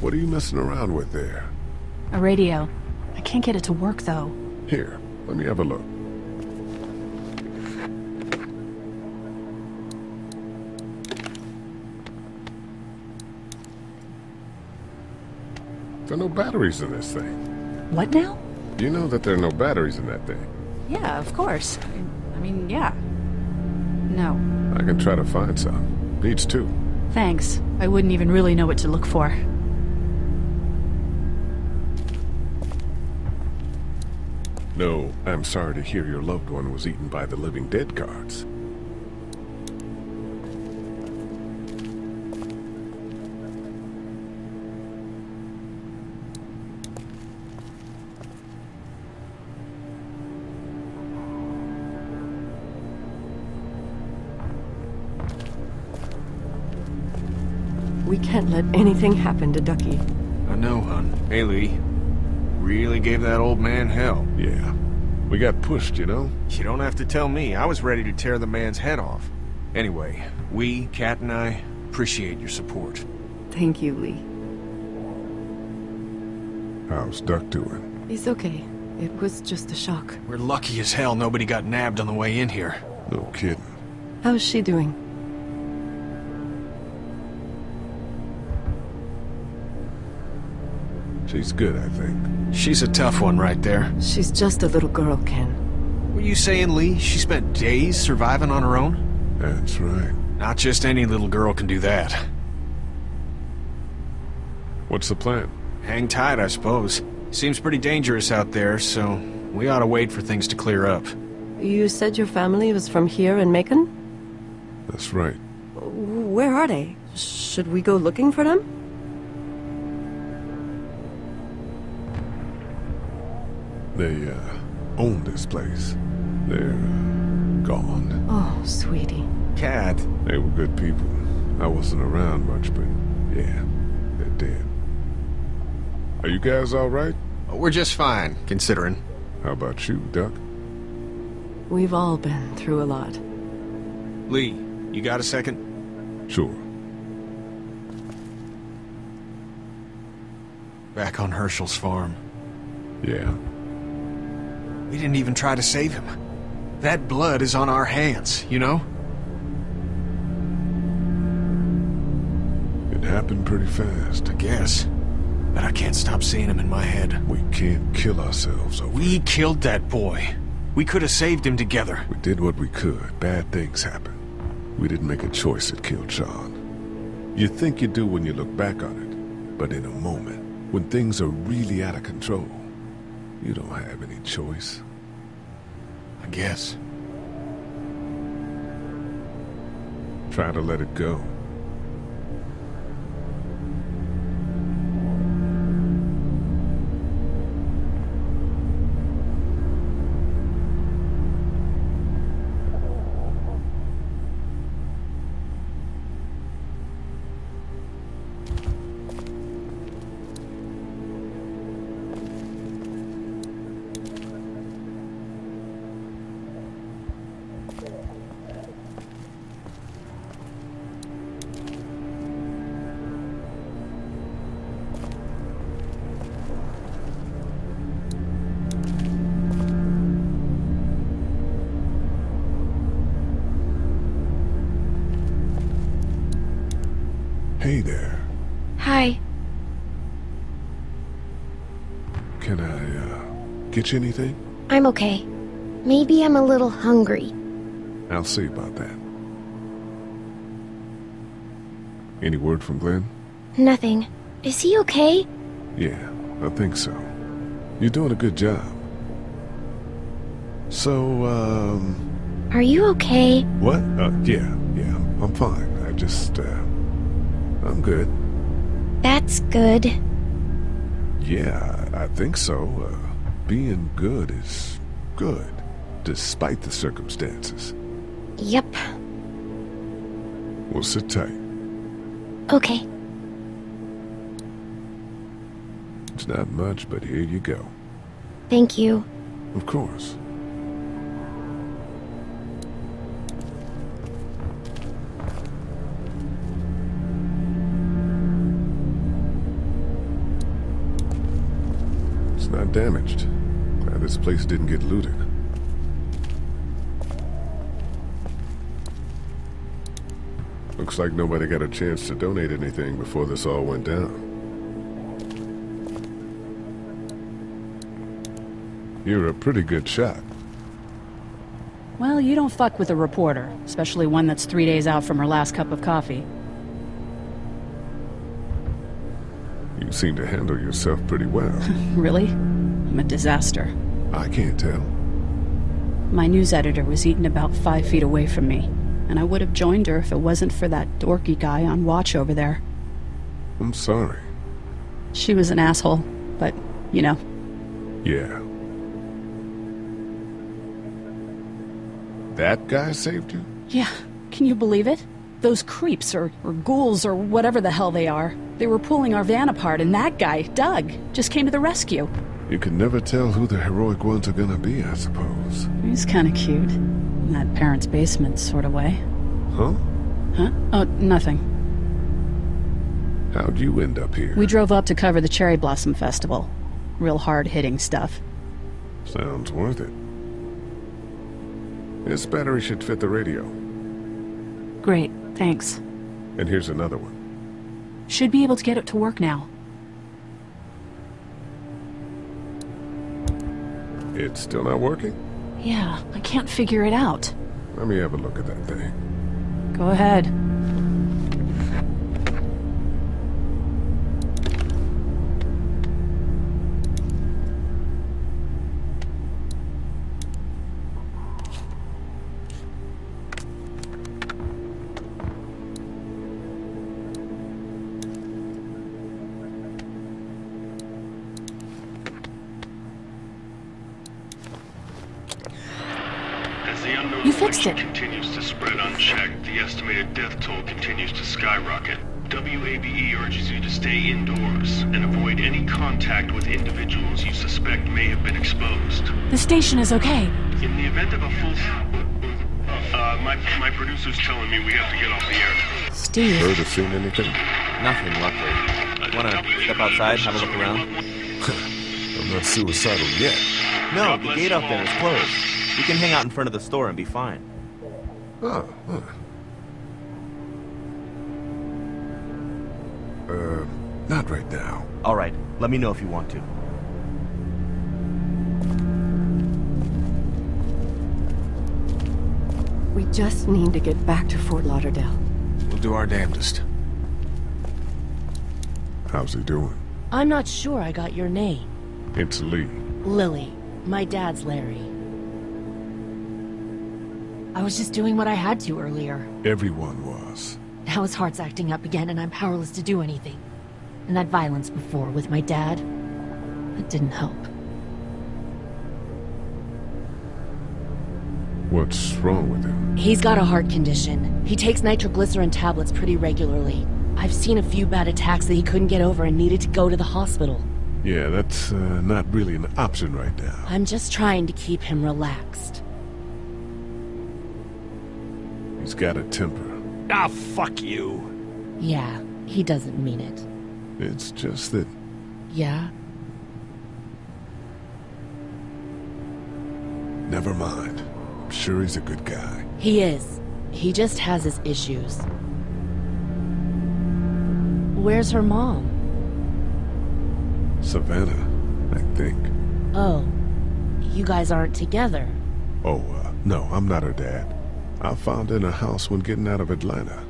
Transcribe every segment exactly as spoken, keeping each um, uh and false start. What are you messing around with there? A radio. I can't get it to work, though. Here, let me have a look. There are no batteries in this thing. What now? You know that there are no batteries in that thing. Yeah, of course. I mean, yeah. No. I can try to find some. Needs two. Thanks. I wouldn't even really know what to look for. No, I'm sorry to hear your loved one was eaten by the living dead guards. We can't let anything happen to Ducky. I know, hon. Hey, Lee. Really gave that old man hell. Yeah. We got pushed, you know? You don't have to tell me. I was ready to tear the man's head off. Anyway, we, Kat and I, appreciate your support. Thank you, Lee. How's Duck doing? He's okay. It was just a shock. We're lucky as hell nobody got nabbed on the way in here. No kidding. How's she doing? She's good, I think. She's a tough one right there. She's just a little girl, Ken. Were you saying, Lee, she spent days surviving on her own? That's right. Not just any little girl can do that. What's the plan? Hang tight, I suppose. Seems pretty dangerous out there, so we ought to wait for things to clear up. You said your family was from here in Macon? That's right. Where are they? Should we go looking for them? They, uh, own this place. They're uh, gone. Oh, sweetie. Cat. They were good people. I wasn't around much, but yeah, they're dead. Are you guys all right? We're just fine, considering. How about you, Duck? We've all been through a lot. Lee, you got a second? Sure. Back on Herschel's farm. Yeah. We didn't even try to save him. That blood is on our hands, you know? It happened pretty fast. I guess. But I can't stop seeing him in my head. We can't kill ourselves over it. We killed that boy. We could have saved him together. We did what we could. Bad things happen. We didn't make a choice that killed Sean. You think you do when you look back on it. But in a moment, when things are really out of control, you don't have any choice. I guess. Try to let it go. Hey there. Hi. Can I, uh, get you anything? I'm okay. Maybe I'm a little hungry. I'll see about that. Any word from Glenn? Nothing. Is he okay? Yeah, I think so. You're doing a good job. So, um... Are you okay? What? Uh, yeah, yeah, I'm fine. I just, uh... I'm good. That's good. Yeah, I think so. Uh, being good is good, despite the circumstances. Yep. Well, sit tight. Okay. It's not much, but here you go. Thank you. Of course. not damaged. Glad this place didn't get looted. Looks like nobody got a chance to donate anything before this all went down. You're a pretty good shot. Well, you don't fuck with a reporter, especially one that's three days out from her last cup of coffee. You seem to handle yourself pretty well. Really? I'm a disaster. I can't tell. My news editor was eaten about five feet away from me, and I would have joined her if it wasn't for that dorky guy on watch over there. I'm sorry. She was an asshole, but, you know. Yeah. That guy saved you? Yeah. Can you believe it? Those creeps, or, or ghouls, or whatever the hell they are. They were pulling our van apart, and that guy, Doug, just came to the rescue. You can never tell who the heroic ones are gonna be, I suppose. He's kinda cute. In that parent's basement sort of way. Huh? Huh? Oh, nothing. How'd you end up here? We drove up to cover the Cherry Blossom Festival. Real hard-hitting stuff. Sounds worth it. This battery should fit the radio. Great, thanks. And here's another one. Should be able to get it to work now. It's still not working? Yeah, I can't figure it out. Let me have a look at that thing. Go ahead. Continues to spread unchecked, the estimated death toll continues to skyrocket. W A B E urges you to stay indoors and avoid any contact with individuals you suspect may have been exposed. The station is okay. In the event of a full... Uh, my, my producer's telling me we have to get off the air. Steve. Heard or seen anything? Nothing, luckily. Wanna step outside, have a look around? I'm not suicidal yet. No, the gate out there is closed. We can hang out in front of the store and be fine. Oh, huh. Uh, not right now. All right, let me know if you want to. We just need to get back to Fort Lauderdale. We'll do our damnedest. How's he doing? I'm not sure I got your name. It's Lee. Lily. My dad's Larry. I was just doing what I had to earlier. Everyone was. Now his heart's acting up again and I'm powerless to do anything. And that violence before with my dad, that didn't help. What's wrong with him? He's got a heart condition. He takes nitroglycerin tablets pretty regularly. I've seen a few bad attacks that he couldn't get over and needed to go to the hospital. Yeah, that's uh, not really an option right now. I'm just trying to keep him relaxed. He's got a temper. Ah, fuck you! Yeah, he doesn't mean it. It's just that... Yeah? Never mind. I'm sure he's a good guy. He is. He just has his issues. Where's her mom? Savannah, I think. Oh. You guys aren't together? Oh, uh, no, I'm not her dad. I found her in a house when getting out of Atlanta.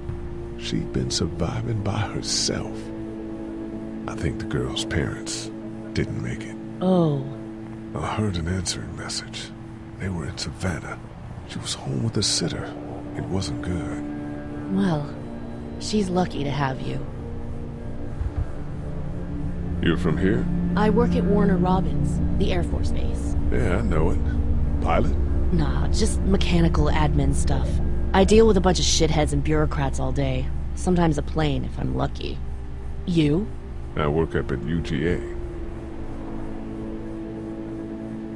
She'd been surviving by herself. I think the girl's parents didn't make it. Oh. I heard an answering message. They were in Savannah. She was home with a sitter. It wasn't good. Well, she's lucky to have you. You're from here? I work at Warner Robins, the Air Force Base. Yeah, I know it. Pilot? Nah, just mechanical admin stuff. I deal with a bunch of shitheads and bureaucrats all day. Sometimes a plane, if I'm lucky. You? I work up at U G A.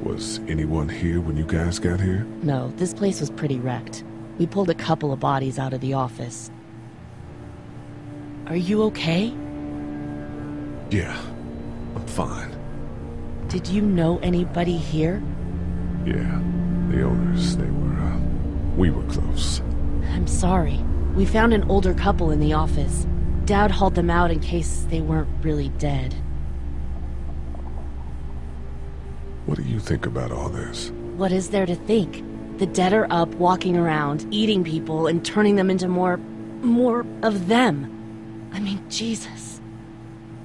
Was anyone here when you guys got here? No, this place was pretty wrecked. We pulled a couple of bodies out of the office. Are you okay? Yeah, I'm fine. Did you know anybody here? Yeah, the owners, they were, uh, we were close. I'm sorry. We found an older couple in the office. Dowd hauled them out in case they weren't really dead. What do you think about all this? What is there to think? The dead are up, walking around, eating people, and turning them into more... more of them. I mean, Jesus.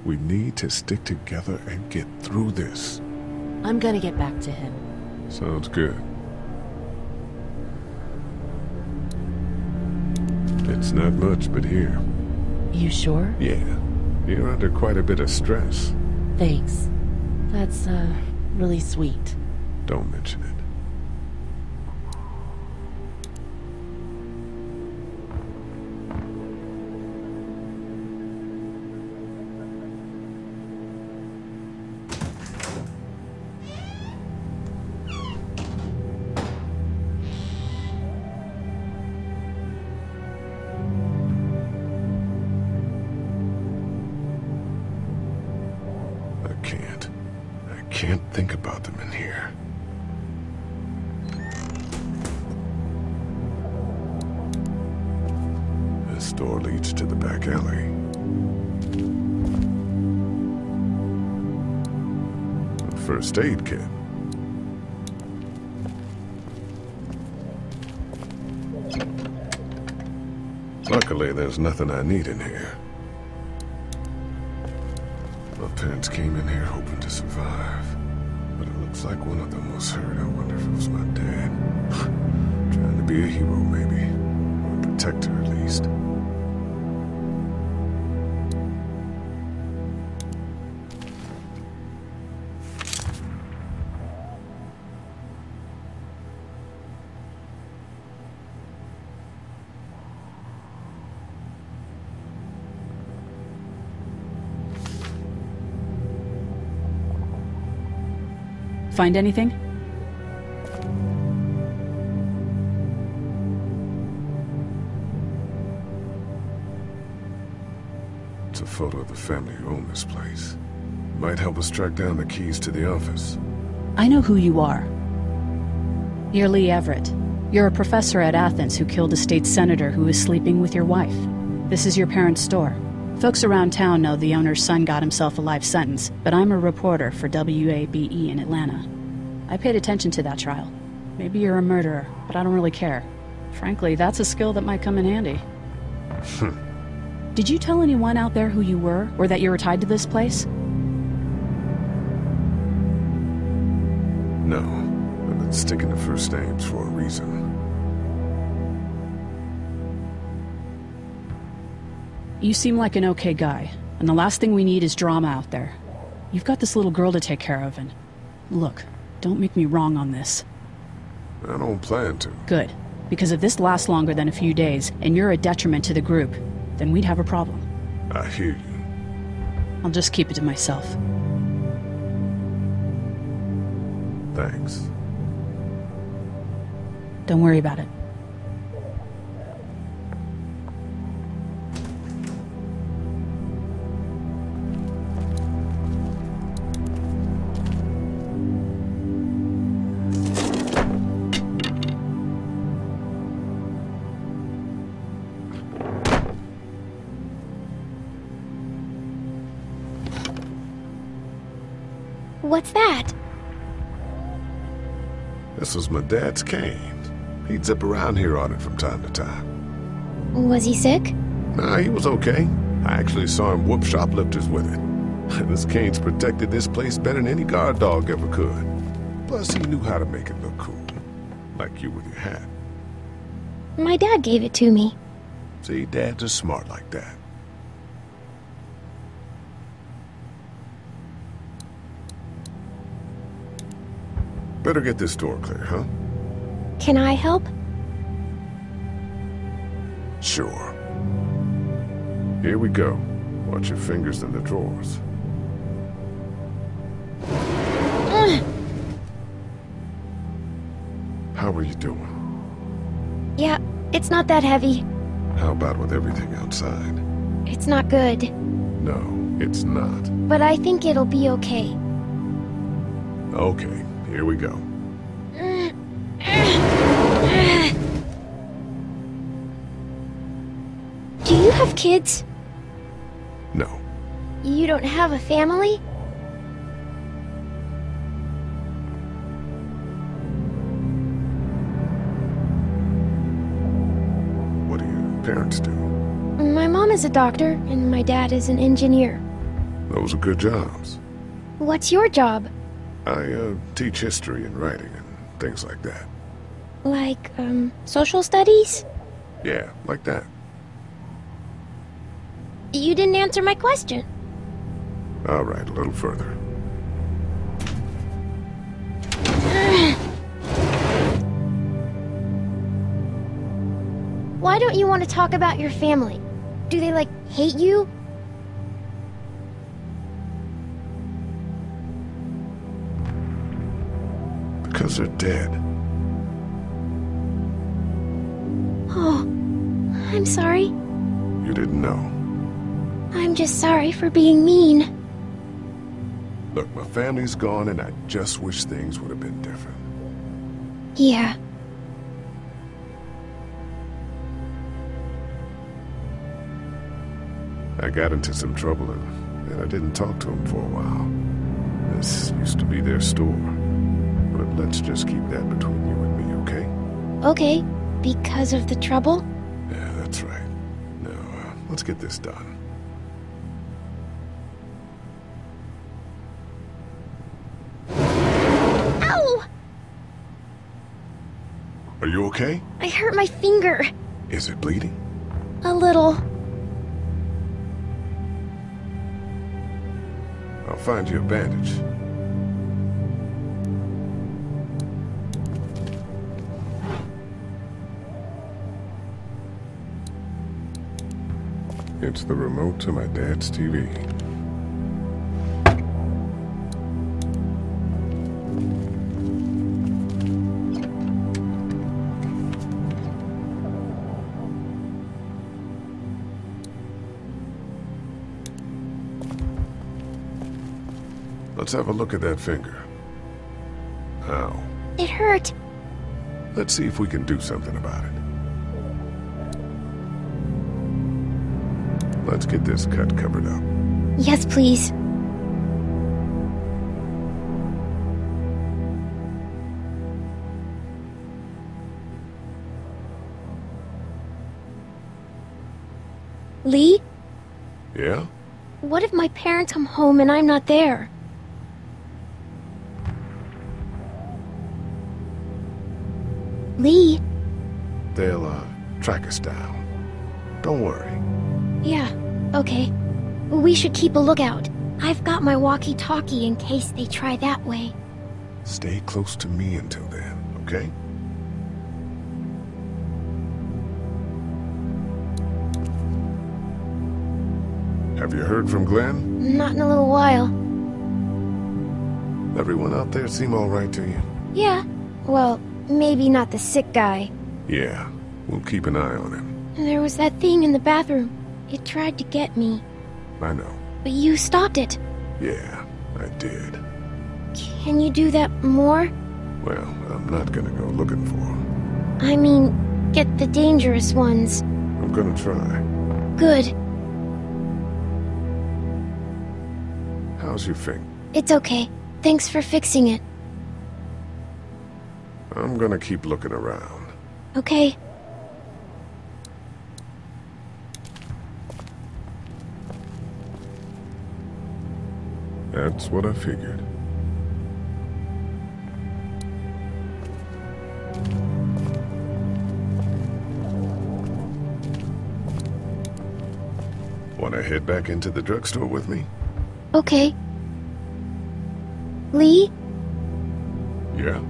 We need to stick together and get through this. I'm gonna get back to him. Sounds good. It's not much, but here. You sure? Yeah. You're under quite a bit of stress. Thanks. That's, uh, really sweet. Don't mention it. Aid kit. Luckily, there's nothing I need in here. My parents came in here hoping to survive, but it looks like one of them was hurt. I wonder if it was my dad. Trying to be a hero, maybe. Or a protector, at least. Find anything? It's a photo of the family who own this place. Might help us track down the keys to the office. I know who you are. You're Lee Everett. You're a professor at Athens who killed a state senator who was sleeping with your wife. This is your parents' store. Folks around town know the owner's son got himself a life sentence, but I'm a reporter for W A B E in Atlanta. I paid attention to that trial. Maybe you're a murderer, but I don't really care. Frankly, that's a skill that might come in handy. Did you tell anyone out there who you were, or that you were tied to this place? No. I've been sticking to first names for a reason. You seem like an okay guy, and the last thing we need is drama out there. You've got this little girl to take care of, and... Look, don't make me wrong on this. I don't plan to. Good. Because if this lasts longer than a few days, and you're a detriment to the group, then we'd have a problem. I hear you. I'll just keep it to myself. Thanks. Don't worry about it. What's that? This was my dad's cane. He'd zip around here on it from time to time. Was he sick? Nah, he was okay. I actually saw him whoop shoplifters with it. This cane's protected this place better than any guard dog ever could. Plus, he knew how to make it look cool. Like you with your hat. My dad gave it to me. See, dads are smart like that. Better get this door clear, huh? Can I help? Sure. Here we go. Watch your fingers in the drawers. Ugh. How are you doing? Yeah, it's not that heavy. How about with everything outside? It's not good. No, it's not. But I think it'll be okay. Okay, here we go. Do you have kids? No. You don't have a family? What do your parents do? My mom is a doctor, and my dad is an engineer. Those are good jobs. What's your job? I, uh, teach history and writing and things like that. Like, um, social studies? Yeah, like that. You didn't answer my question. All right, a little further. Why don't you want to talk about your family? Do they, like, hate you? Because they're dead. Oh, I'm sorry. You didn't know. I'm just sorry for being mean. Look, my family's gone, and I just wish things would have been different. Yeah. I got into some trouble, and, and I didn't talk to them for a while. This used to be their store. But let's just keep that between you and me, okay? Okay. Because of the trouble? Yeah, that's right. Now, uh, let's get this done. Ow! Are you okay? I hurt my finger. Is it bleeding? A little. I'll find you a bandage. It's the remote to my dad's T V. Let's have a look at that finger. Ow. It hurt. Let's see if we can do something about it. Let's get this cut covered up. Yes, please. Lee? Yeah? What if my parents come home and I'm not there? Lee? They'll, uh, track us down. Don't worry. Yeah, okay. We should keep a lookout. I've got my walkie-talkie in case they try that way. Stay close to me until then, okay? Have you heard from Glenn? Not in a little while. Everyone out there seem all right to you? Yeah. Well, maybe not the sick guy. Yeah, we'll keep an eye on him. There was that thing in the bathroom. It tried to get me. I know. But you stopped it. Yeah, I did. Can you do that more? Well, I'm not gonna go looking for them. I mean, get the dangerous ones. I'm gonna try. Good. How's your finger? It's okay. Thanks for fixing it. I'm gonna keep looking around. Okay. That's what I figured. Want to head back into the drugstore with me? Okay. Lee? Yeah?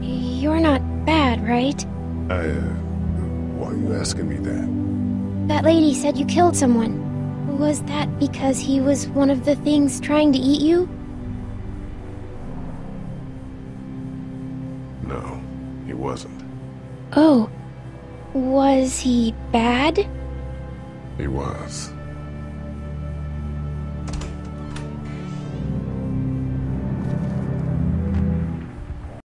You're not bad, right? I, uh... why are you asking me that? That lady said you killed someone. Was that because he was one of the things trying to eat you? No, he wasn't. Oh. Was he bad? He was.